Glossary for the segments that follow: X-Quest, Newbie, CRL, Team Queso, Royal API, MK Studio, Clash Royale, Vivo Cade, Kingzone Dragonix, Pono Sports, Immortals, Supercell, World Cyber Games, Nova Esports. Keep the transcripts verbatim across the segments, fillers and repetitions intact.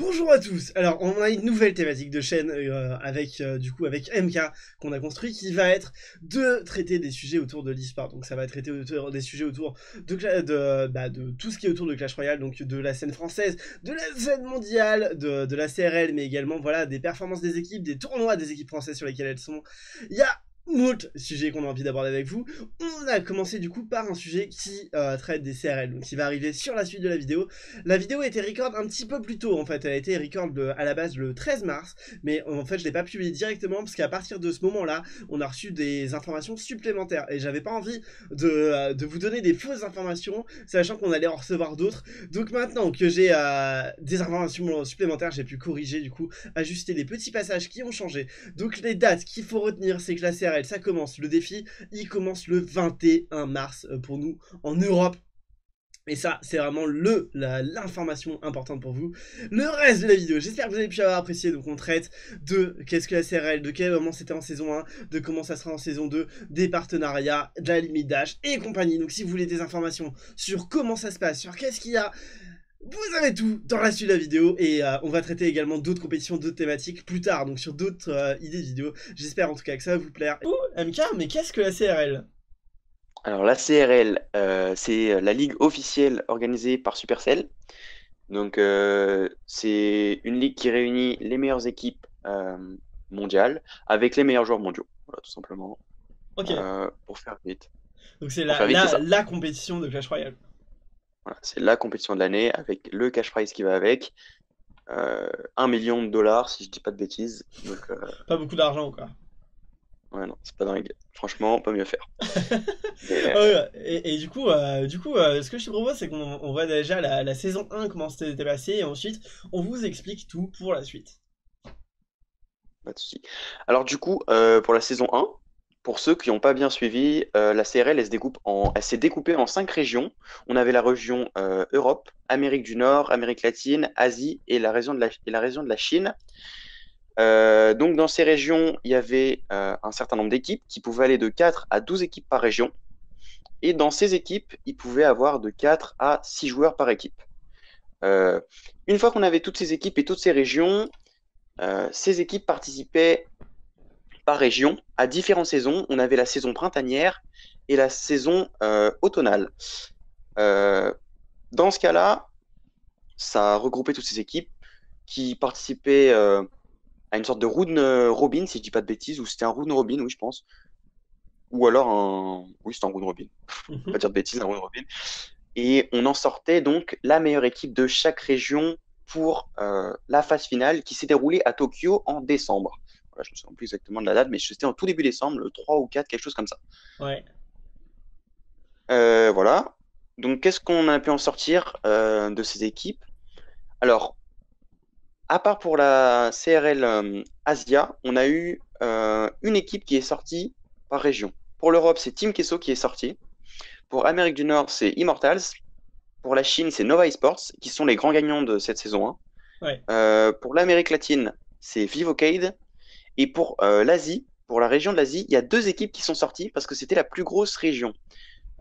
Bonjour à tous. Alors on a une nouvelle thématique de chaîne euh, avec euh, du coup avec M K qu'on a construit qui va être de traiter des sujets autour de l'e-sport. Donc ça va traiter autour des sujets autour de, de, bah, de tout ce qui est autour de Clash Royale, donc de la scène française, de la scène mondiale, de, de la C R L, mais également voilà des performances des équipes, des tournois des équipes françaises sur lesquelles elles sont. Il y a autre sujet qu'on a envie d'aborder avec vous. On a commencé du coup par un sujet qui euh, traite des C R L, donc qui va arriver sur la suite de la vidéo. La vidéo a été record un petit peu plus tôt en fait, elle a été record le, à la base le treize mars, mais en fait je l'ai pas publié directement parce qu'à partir de ce moment là on a reçu des informations supplémentaires et j'avais pas envie de, euh, de vous donner des fausses informations sachant qu'on allait en recevoir d'autres. Donc maintenant que j'ai euh, des informations supplémentaires, j'ai pu corriger du coup, ajuster les petits passages qui ont changé. Donc les dates qu'il faut retenir, c'est que la C R L, ça commence, le défi, il commence le vingt et un mars pour nous en Europe. Et ça, c'est vraiment le l'information importante pour vous. Le reste de la vidéo, j'espère que vous avez pu avoir apprécié. Donc on traite de qu'est-ce que la C R L, de quel moment c'était en saison un, de comment ça sera en saison deux, des partenariats, de la limite d'âge et compagnie. Donc si vous voulez des informations sur comment ça se passe, sur qu'est-ce qu'il y a, vous avez tout dans la suite de la vidéo. Et euh, on va traiter également d'autres compétitions, d'autres thématiques plus tard, donc sur d'autres euh, idées de vidéos. J'espère en tout cas que ça va vous plaire. Oh, M K, mais qu'est-ce que la C R L? Alors la C R L, euh, c'est la ligue officielle organisée par Supercell. Donc euh, c'est une ligue qui réunit les meilleures équipes euh, mondiales avec les meilleurs joueurs mondiaux, voilà, tout simplement. Ok. Euh, pour faire vite. Donc c'est la, la, la compétition de Clash Royale. Voilà, c'est la compétition de l'année avec le cash prize qui va avec, euh, un million de dollars si je dis pas de bêtises. Donc, euh... pas beaucoup d'argent quoi. Ouais non, c'est pas dingue. Franchement, pas mieux faire. et, euh... et, et du coup, euh, du coup euh, ce que je te propose c'est qu'on voit déjà la, la saison un comment c'était passé et ensuite on vous explique tout pour la suite. Pas de soucis. Alors du coup, euh, pour la saison un, pour ceux qui n'ont pas bien suivi, euh, la C R L, elle se découpe en... elle s'est découpée en cinq régions. On avait la région euh, Europe, Amérique du Nord, Amérique latine, Asie et la région de la, et la, région de la Chine. Euh, donc dans ces régions, il y avait euh, un certain nombre d'équipes qui pouvaient aller de quatre à douze équipes par région. Et dans ces équipes, ils pouvaient avoir de quatre à six joueurs par équipe. Euh, une fois qu'on avait toutes ces équipes et toutes ces régions, euh, ces équipes participaient par région à différentes saisons. On avait la saison printanière et la saison euh, automnale. Euh, dans ce cas-là, ça regroupait toutes ces équipes qui participaient euh, à une sorte de round robin, si je dis pas de bêtises, ou c'était un round robin, oui je pense, ou alors un, oui c'était un round robin, pas dire de bêtises, un round robin. Et on en sortait donc la meilleure équipe de chaque région pour euh, la phase finale qui s'est déroulée à Tokyo en décembre. Je ne me souviens plus exactement de la date, mais c'était en tout début décembre, le trois ou quatre, quelque chose comme ça. Ouais. Euh, voilà. Donc, qu'est-ce qu'on a pu en sortir euh, de ces équipes? Alors, à part pour la C R L euh, Asia, on a eu euh, une équipe qui est sortie par région. Pour l'Europe, c'est Team Queso qui est sorti. Pour Amérique du Nord, c'est Immortals. Pour la Chine, c'est Nova Esports, qui sont les grands gagnants de cette saison un. Ouais. Euh, pour l'Amérique latine, c'est Vivo Cade. Et pour euh, l'Asie, pour la région de l'Asie, il y a deux équipes qui sont sorties parce que c'était la plus grosse région.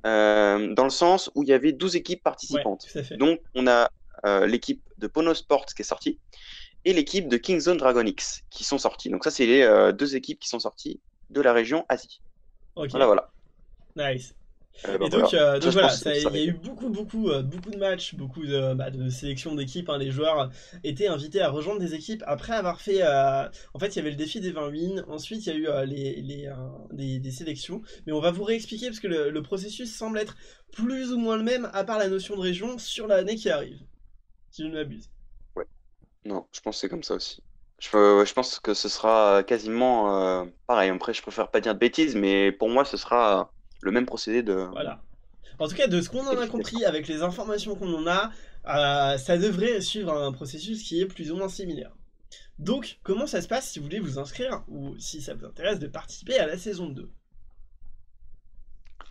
Euh, dans le sens où il y avait douze équipes participantes. Ouais, donc, on a euh, l'équipe de Pono Sports qui est sortie et l'équipe de Kingzone Dragonix qui sont sorties. Donc, ça, c'est les euh, deux équipes qui sont sorties de la région Asie. Okay. Voilà, voilà. Nice. Euh, bah, et donc, voilà, euh, donc, voilà ça, ça il y a eu beaucoup, beaucoup, euh, beaucoup de matchs, beaucoup de, bah, de sélections d'équipes. Hein, les joueurs étaient invités à rejoindre des équipes après avoir fait. Euh, en fait, il y avait le défi des vingt wins. Ensuite, il y a eu euh, les, les, euh, des, des sélections. Mais on va vous réexpliquer parce que le, le processus semble être plus ou moins le même, à part la notion de région sur l'année qui arrive. Si je ne m'abuse. Ouais. Non, je pense que c'est comme ça aussi. Je, euh, je pense que ce sera quasiment euh, pareil. Après, je préfère pas dire de bêtises, mais pour moi, ce sera le même procédé de... Voilà. En tout cas, de ce qu'on en a compris, avec les informations qu'on en a, euh, ça devrait suivre un processus qui est plus ou moins similaire. Donc, comment ça se passe si vous voulez vous inscrire ou si ça vous intéresse de participer à la saison deux?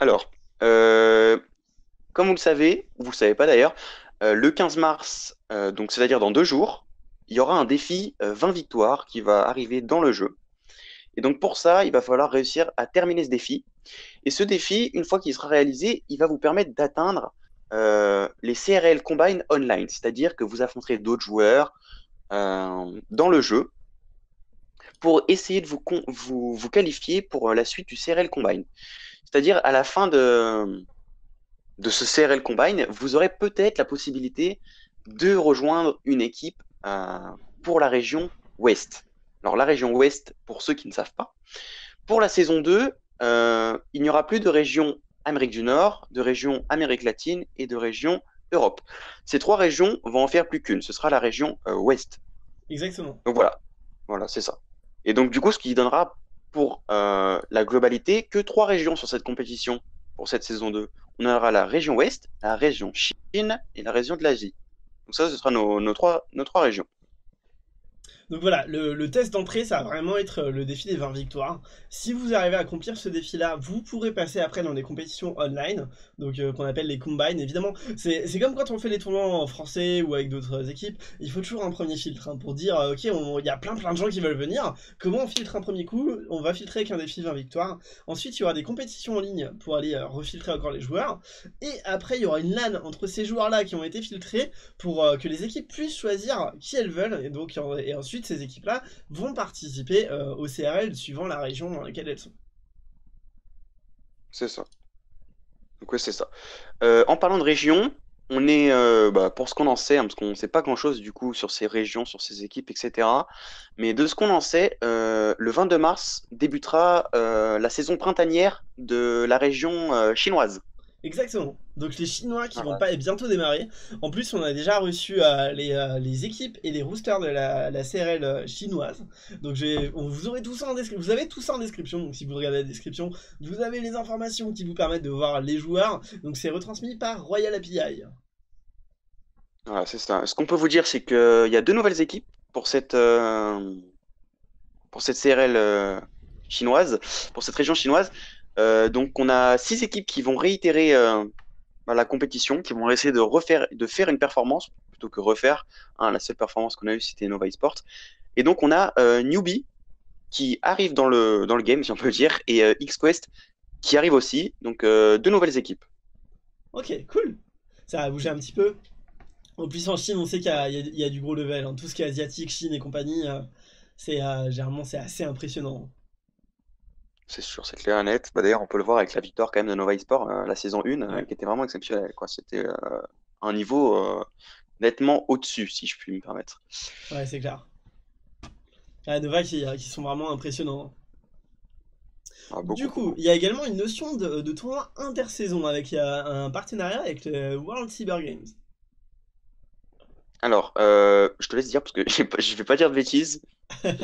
Alors, euh, comme vous le savez, vous ne le savez pas d'ailleurs, euh, le quinze mars, euh, donc c'est-à-dire dans deux jours, il y aura un défi euh, vingt victoires qui va arriver dans le jeu. Et donc pour ça, il va falloir réussir à terminer ce défi. Et ce défi, une fois qu'il sera réalisé, il va vous permettre d'atteindre euh, les C R L Combine Online. C'est-à-dire que vous affronterez d'autres joueurs, euh, dans le jeu pour essayer de vous, vous, vous qualifier pour la suite du C R L Combine. C'est-à-dire, à la fin de, de ce C R L Combine, vous aurez peut-être la possibilité de rejoindre une équipe euh, pour la région Ouest. Alors, la région Ouest, pour ceux qui ne savent pas, pour la saison deux, euh, il n'y aura plus de région Amérique du Nord, de région Amérique latine et de région Europe. Ces trois régions vont en faire plus qu'une. Ce sera la région euh, Ouest. Exactement. Donc, voilà. Voilà, c'est ça. Et donc, du coup, ce qui donnera pour euh, la globalité que trois régions sur cette compétition, pour cette saison deux. On aura la région Ouest, la région Chine et la région de l'Asie. Donc ça, ce sera nos, nos, trois, nos trois régions. Donc voilà, le, le test d'entrée, ça va vraiment être le défi des vingt victoires. Si vous arrivez à accomplir ce défi-là, vous pourrez passer après dans des compétitions online, donc euh, qu'on appelle les combines. Évidemment, c'est comme quand on fait les tournois en français ou avec d'autres équipes, il faut toujours un premier filtre hein, pour dire, euh, ok, il y a plein plein de gens qui veulent venir, comment on filtre un premier coup? On va filtrer avec un défi vingt victoires. Ensuite, il y aura des compétitions en ligne pour aller euh, refiltrer encore les joueurs. Et après, il y aura une LAN entre ces joueurs-là qui ont été filtrés pour euh, que les équipes puissent choisir qui elles veulent. Et donc, et ensuite, ces équipes-là vont participer euh, au C R L suivant la région dans laquelle elles sont. C'est ça. Donc ouais, c'est ça. Euh, en parlant de région, on est, euh, bah, pour ce qu'on en sait, hein, parce qu'on ne sait pas grand-chose du coup sur ces régions, sur ces équipes, et cetera. Mais de ce qu'on en sait, euh, le vingt-deux mars débutera euh, la saison printanière de la région euh, chinoise. Exactement. Donc les Chinois qui ah ouais. vont pas et bientôt démarrer. En plus, on a déjà reçu euh, les, euh, les équipes et les roosters de la, la C R L chinoise. Donc on, vous aurez tout ça en description. Vous avez tout ça en description. Donc si vous regardez la description, vous avez les informations qui vous permettent de voir les joueurs. Donc c'est retransmis par Royal A P I. Voilà, c'est ça. Ce qu'on peut vous dire, c'est qu'il y a deux nouvelles équipes pour cette euh, pour cette C R L euh, chinoise, pour cette région chinoise. Euh, donc on a six équipes qui vont réitérer euh, la compétition, qui vont essayer de refaire, de faire une performance plutôt que refaire. Hein, la seule performance qu'on a eue, c'était Nova Esports. Et donc on a euh, Newbie qui arrive dans le dans le game, si on peut le dire, et euh, X-Quest qui arrive aussi. Donc euh, deux nouvelles équipes. Ok, cool. Ça a bougé un petit peu. En plus en Chine, on sait qu'il y, y a du gros level. Hein. Tout ce qui est asiatique, Chine et compagnie, euh, c'est euh, généralement c'est assez impressionnant. C'est sûr, c'est clair et net. Bah, d'ailleurs, on peut le voir avec la victoire quand même de Nova Esports, euh, la saison un, euh, qui était vraiment exceptionnelle. C'était euh, un niveau euh, nettement au-dessus, si je puis me permettre. Ouais, c'est clair. Ah, Nova qui, qui sont vraiment impressionnants. Ah, beaucoup, du coup, beaucoup. Il y a également une notion de, de tournoi intersaison avec un partenariat avec le World Cyber Games. Alors, euh, je te laisse dire parce que je ne vais pas dire de bêtises.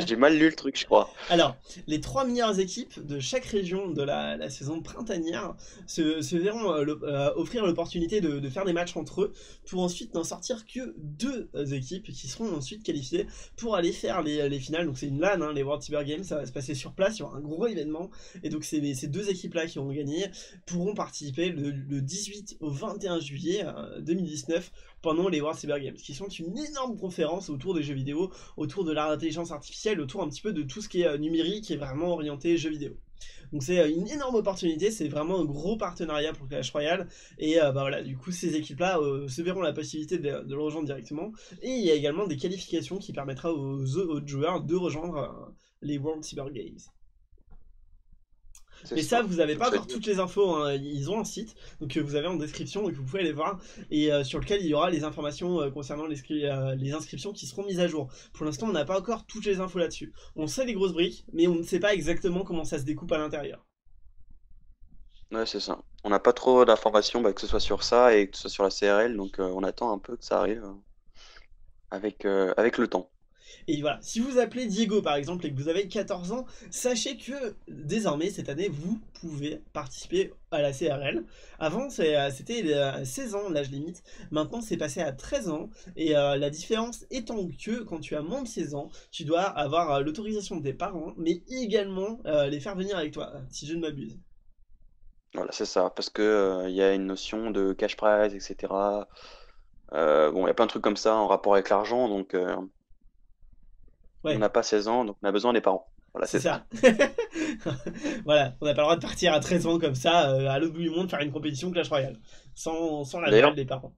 J'ai mal lu le truc, je crois. Alors, les trois meilleures équipes de chaque région de la, la saison printanière se, se verront euh, le, euh, offrir l'opportunité de, de faire des matchs entre eux pour ensuite n'en sortir que deux équipes qui seront ensuite qualifiées pour aller faire les, les finales. Donc c'est une LAN, hein, les World Cyber Games, ça va se passer sur place, il y aura un gros événement. Et donc ces, ces deux équipes-là qui ont gagné pourront participer le, le dix-huit au vingt et un juillet euh, deux mille dix-neuf pendant les World Cyber Games, qui sont une énorme conférence autour des jeux vidéo, autour de l'intelligence artificielle, autour un petit peu de tout ce qui est numérique et vraiment orienté jeux vidéo. Donc c'est une énorme opportunité, c'est vraiment un gros partenariat pour Clash Royale et euh, bah voilà, du coup ces équipes là euh, se verront la possibilité de, de le rejoindre directement et il y a également des qualifications qui permettra aux autres joueurs de rejoindre euh, les World Cyber Games. Mais ça, vous n'avez pas encore toutes les infos, hein. Ils ont un site donc, que vous avez en description et que vous pouvez aller voir et euh, sur lequel il y aura les informations euh, concernant les, euh, les inscriptions qui seront mises à jour. Pour l'instant, on n'a pas encore toutes les infos là-dessus. On sait les grosses briques, mais on ne sait pas exactement comment ça se découpe à l'intérieur. Ouais, c'est ça. On n'a pas trop d'informations, bah, que ce soit sur ça et que ce soit sur la C R L, donc euh, on attend un peu que ça arrive euh, avec, euh, avec le temps. Et voilà, si vous appelez Diego par exemple et que vous avez quatorze ans, sachez que désormais cette année vous pouvez participer à la C R L. Avant c'était seize ans l'âge limite, maintenant c'est passé à treize ans et euh, la différence étant que quand tu as moins de seize ans, tu dois avoir euh, l'autorisation de tes parents mais également euh, les faire venir avec toi, si je ne m'abuse. Voilà c'est ça, parce que euh, y a une notion de cash prize, et cetera. Euh, bon, il y a plein de trucs comme ça en rapport avec l'argent donc... Euh... Ouais. On n'a pas seize ans, donc on a besoin des parents. Voilà, c'est ça. ça. Voilà, on n'a pas le droit de partir à treize ans comme ça, euh, à l'autre bout du monde, faire une compétition Clash Royale, sans, sans la demande des parents.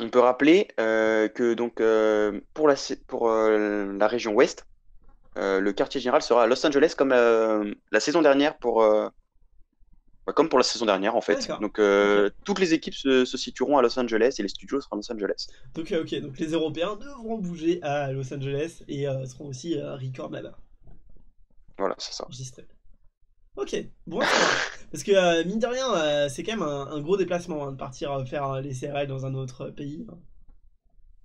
on peut rappeler euh, que donc, euh, pour, la, pour euh, la région ouest, euh, le quartier général sera à Los Angeles comme euh, la saison dernière pour... Euh, Comme pour la saison dernière en fait. Donc euh, okay. toutes les équipes se, se situeront à Los Angeles et les studios seront à Los Angeles. Donc euh, ok, donc les Européens devront bouger à Los Angeles et euh, seront aussi euh, record là-bas. Voilà, c'est ça. Enregistré. Ok, bon. Parce que euh, mine de rien, euh, c'est quand même un, un gros déplacement hein, de partir euh, faire euh, les C R L dans un autre euh, pays. Hein.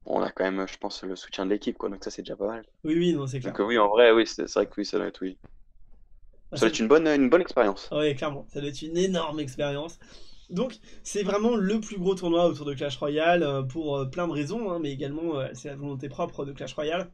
Bon, on a quand même, je pense, le soutien de l'équipe, quoi. Donc ça c'est déjà pas mal. Oui, oui, non, c'est clair. Donc euh, oui, en vrai, oui, c'est vrai que oui, ça doit être oui. Ça doit être une bonne, une bonne expérience. Oui, clairement. Ça doit être une énorme expérience. Donc, c'est vraiment le plus gros tournoi autour de Clash Royale pour plein de raisons, hein, mais également, c'est la volonté propre de Clash Royale.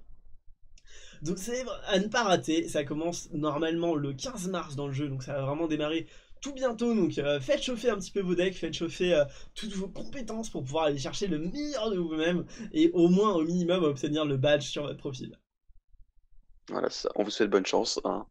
Donc, c'est à ne pas rater. Ça commence normalement le quinze mars dans le jeu, donc ça va vraiment démarrer tout bientôt. Donc, euh, faites chauffer un petit peu vos decks, faites chauffer euh, toutes vos compétences pour pouvoir aller chercher le meilleur de vous-même et au moins, au minimum, obtenir le badge sur votre profil. Voilà, ça. On vous souhaite bonne chance, hein.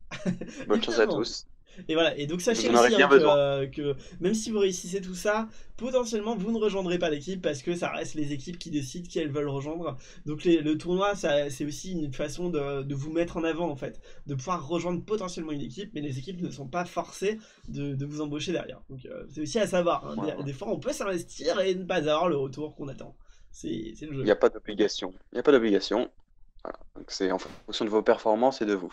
Bonne chance à tous. Et voilà, et donc sachez aussi hein, que, euh, que même si vous réussissez tout ça, potentiellement vous ne rejoindrez pas l'équipe parce que ça reste les équipes qui décident qui elles veulent rejoindre. Donc les, le tournoi, c'est aussi une façon de, de vous mettre en avant en fait, de pouvoir rejoindre potentiellement une équipe, mais les équipes ne sont pas forcées de, de vous embaucher derrière. Donc euh, c'est aussi à savoir, hein. Voilà. Des, des fois on peut s'investir et ne pas avoir le retour qu'on attend. C'est le jeu. Il n'y a pas d'obligation. Il n'y a pas d'obligation. Voilà. Donc c'est en fonction de vos performances et de vous.